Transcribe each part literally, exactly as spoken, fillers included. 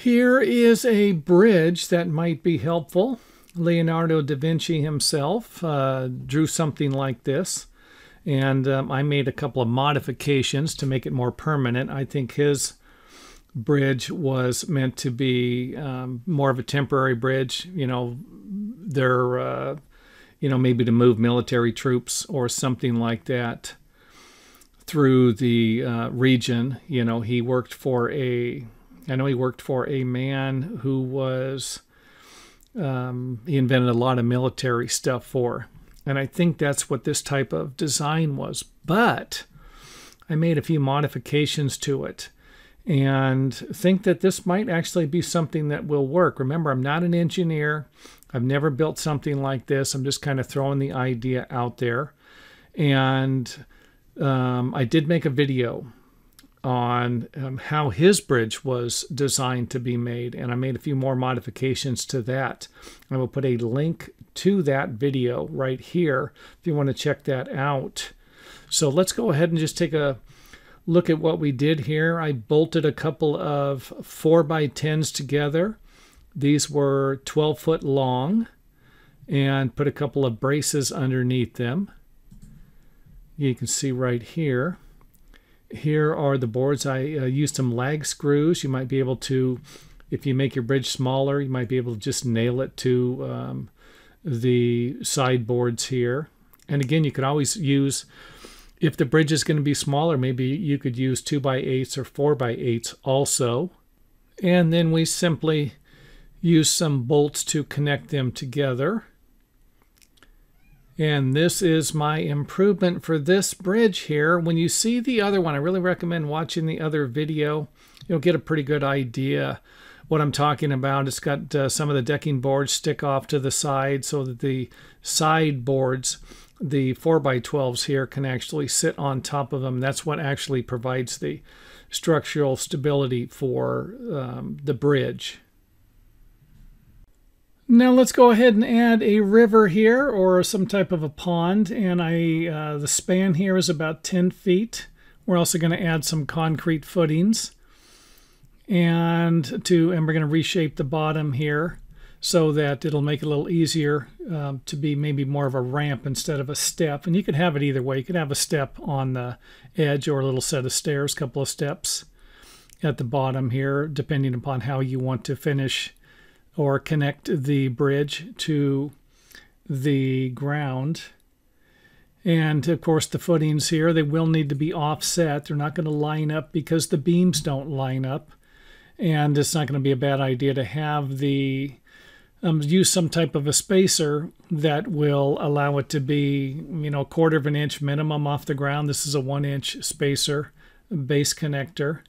Here is a bridge that might be helpful. Leonardo da Vinci himself uh, drew something like this, and um, I made a couple of modifications to make it more permanent. I think his bridge was meant to be um, more of a temporary bridge, you know, their, uh, you know, maybe to move military troops or something like that through the uh, region. You know, he worked for a, I know he worked for a man who was, um, he invented a lot of military stuff for, and I think that's what this type of design was. But I made a few modifications to it and think that this might actually be something that will work. Remember, I'm not an engineer. I've never built something like this. I'm just kind of throwing the idea out there. And um, I did make a video on um, how his bridge was designed to be made, and I made a few more modifications to that. I will put a link to that video right here if you want to check that out. So let's go ahead and just take a look at what we did here. I bolted a couple of four by tens together. These were twelve foot long, and put a couple of braces underneath them. You can see right here. Here are the boards. I uh, used some lag screws. You might be able to, if you make your bridge smaller, you might be able to just nail it to um, the sideboards here. And again, you could always use, if the bridge is going to be smaller, maybe you could use two by eights or four by eights also. And then we simply use some bolts to connect them together. And this is my improvement for this bridge here. When you see the other one, I really recommend watching the other video. You'll get a pretty good idea what I'm talking about. It's got uh, some of the decking boards stick off to the side so that the side boards, the four by twelves here, can actually sit on top of them. That's what actually provides the structural stability for um, the bridge. Now let's go ahead and add a river here, or some type of a pond, and I uh, the span here is about ten feet. We're also going to add some concrete footings, and to and we're going to reshape the bottom here so that it'll make it a little easier um, to be maybe more of a ramp instead of a step. And you could have it either way. You could have a step on the edge or a little set of stairs, couple of steps at the bottom here, depending upon how you want to finish or connect the bridge to the ground. And of course the footings here, they will need to be offset. They're not going to line up because the beams don't line up, and it's not going to be a bad idea to have the um, use some type of a spacer that will allow it to be, you know, a quarter of an inch minimum off the ground. This is a one inch spacer base connector.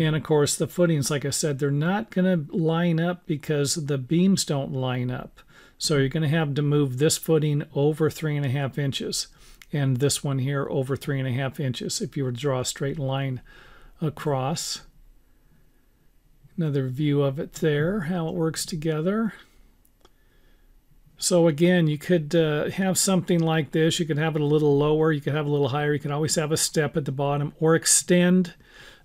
And of course the footings, like I said, they're not going to line up because the beams don't line up. So you're going to have to move this footing over three and a half inches and this one here over three and a half inches if you were to draw a straight line across. Another view of it there, how it works together. So again, you could uh, have something like this. You could have it a little lower, you could have it a little higher, you can always have a step at the bottom, or extend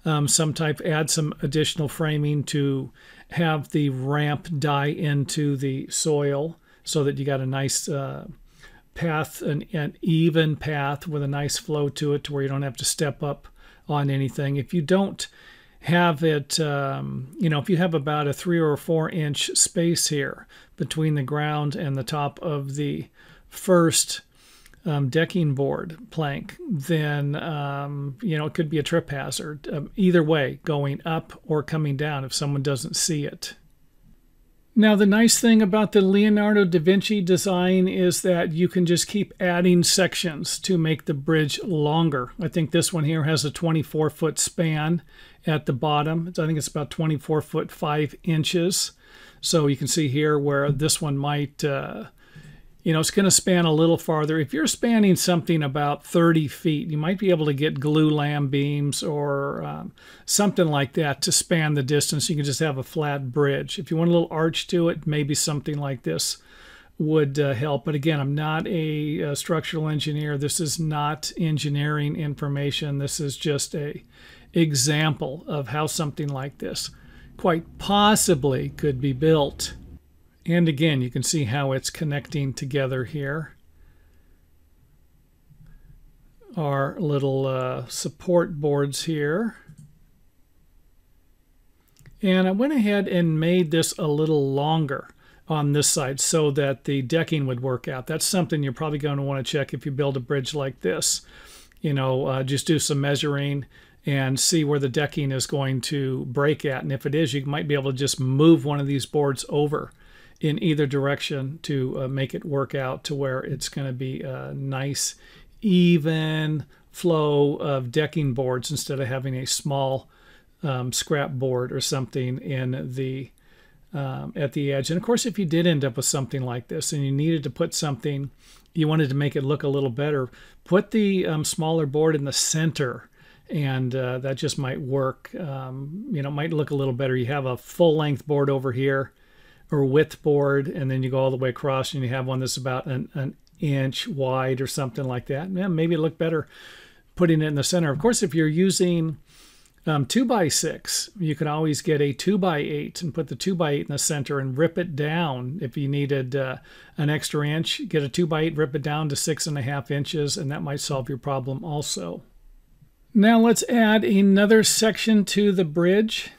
Um, some type, add some additional framing to have the ramp die into the soil so that you got a nice uh, path, an, an even path with a nice flow to it, to where you don't have to step up on anything. If you don't have it, um, you know, if you have about a three or four inch space here between the ground and the top of the first Um, decking board plank, then um, you know, it could be a trip hazard um, either way, going up or coming down if someone doesn't see it. Now the nice thing about the Leonardo da Vinci design is that you can just keep adding sections to make the bridge longer. I think this one here has a twenty-four foot span at the bottom. I think it's about twenty-four foot five inches. So you can see here where this one might uh, you know, it's going to span a little farther. If you're spanning something about thirty feet, you might be able to get glue lam beams or um, something like that to span the distance. You can just have a flat bridge. If you want a little arch to it, maybe something like this would uh, help. But again, I'm not a, a structural engineer. This is not engineering information. This is just a example of how something like this quite possibly could be built. And again, you can see how it's connecting together here. Our little uh, support boards here. And I went ahead and made this a little longer on this side so that the decking would work out. That's something you're probably going to want to check if you build a bridge like this. You know, uh, just do some measuring and see where the decking is going to break at. And if it is, you might be able to just move one of these boards over in either direction to uh, make it work out to where it's going to be a nice, even flow of decking boards instead of having a small um, scrap board or something in the Um, at the edge. And of course, if you did end up with something like this and you needed to put something, you wanted to make it look a little better, put the um, smaller board in the center, and uh, that just might work. Um, you know, it might look a little better. You have a full length board over here, or width board, and then you go all the way across and you have one that's about an, an inch wide or something like that. Yeah, maybe it looked better putting it in the center. Of course, if you're using Um, two by six, you can always get a two by eight and put the two by eight in the center and rip it down. If you needed uh, an extra inch, get a two by eight, rip it down to six and a half inches, and that might solve your problem also. Now let's add another section to the bridge.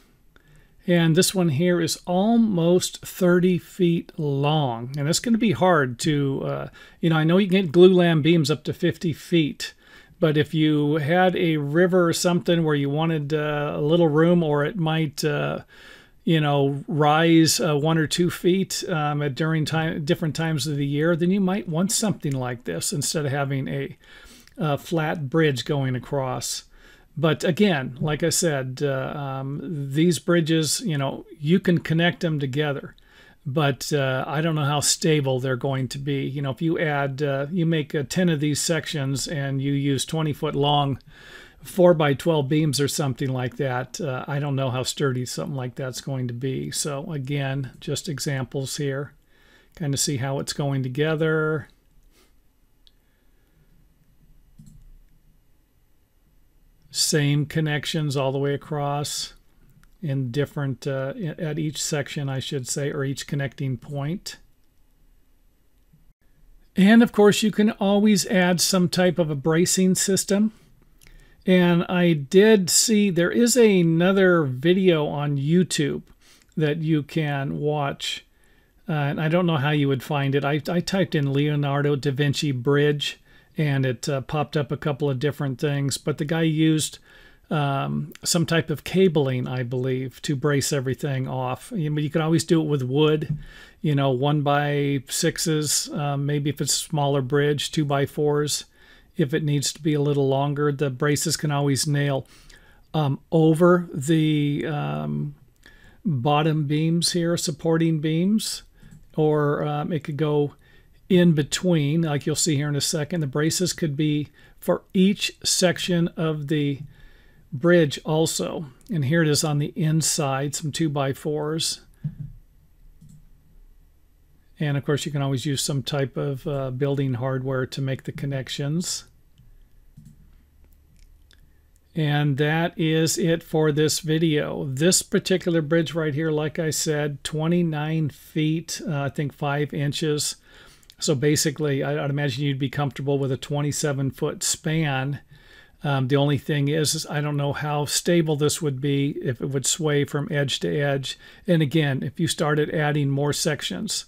And this one here is almost thirty feet long. And it's going to be hard to, uh, you know, I know you can get glue lam beams up to fifty feet. But if you had a river or something where you wanted uh, a little room, or it might, uh, you know, rise uh, one or two feet um, at during time, different times of the year, then you might want something like this instead of having a, a flat bridge going across. But again, like I said, uh, um, these bridges, you know, you can connect them together. But uh, I don't know how stable they're going to be. You know, if you add, uh, you make uh, ten of these sections and you use twenty foot long four by twelve beams or something like that, uh, I don't know how sturdy something like that's going to be. So again, just examples here. Kind of see how it's going together. Same connections all the way across. In different, uh, at each section, I should say, or each connecting point. And of course, you can always add some type of a bracing system. And I did see there is another video on YouTube that you can watch. Uh, and I don't know how you would find it. I, I typed in Leonardo da Vinci bridge, and it uh, popped up a couple of different things. But the guy used Um, some type of cabling, I believe, to brace everything off. You know, you can always do it with wood, you know, one by sixes, um, maybe if it's a smaller bridge, two by fours. If it needs to be a little longer, the braces can always nail um, over the um, bottom beams here, supporting beams, or um, it could go in between, like you'll see here in a second. The braces could be for each section of the bridge also, and here it is on the inside, some two by fours. And of course, you can always use some type of uh, building hardware to make the connections. And that is it for this video. This particular bridge right here, like I said, twenty-nine feet, uh, I think five inches. So basically, I, I'd imagine you'd be comfortable with a twenty-seven foot span. Um, the only thing is, is I don't know how stable this would be, if it would sway from edge to edge. And again, if you started adding more sections,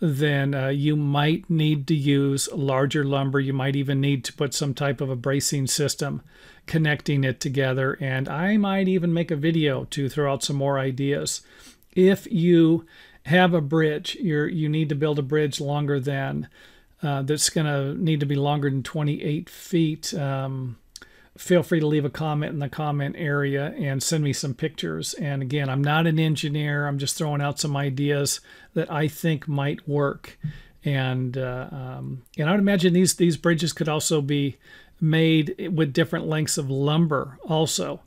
then uh, you might need to use larger lumber. You might even need to put some type of a bracing system connecting it together. And I might even make a video to throw out some more ideas. If you have a bridge, you're, you need to build a bridge longer than, uh, that's going to need to be longer than twenty-eight feet. Um, Feel free to leave a comment in the comment area and send me some pictures. And again, I'm not an engineer. I'm just throwing out some ideas that I think might work. And uh, um, and I would imagine these these bridges could also be made with different lengths of lumber also.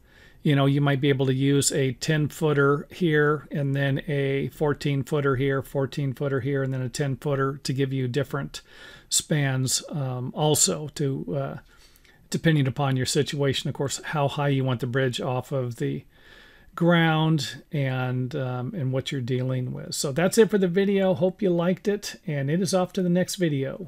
You know, you might be able to use a ten footer here, and then a fourteen footer here, fourteen footer here, and then a ten footer to give you different spans um, also to uh, depending upon your situation, of course, how high you want the bridge off of the ground and um, and what you're dealing with. So that's it for the video. Hope you liked it, and it is off to the next video.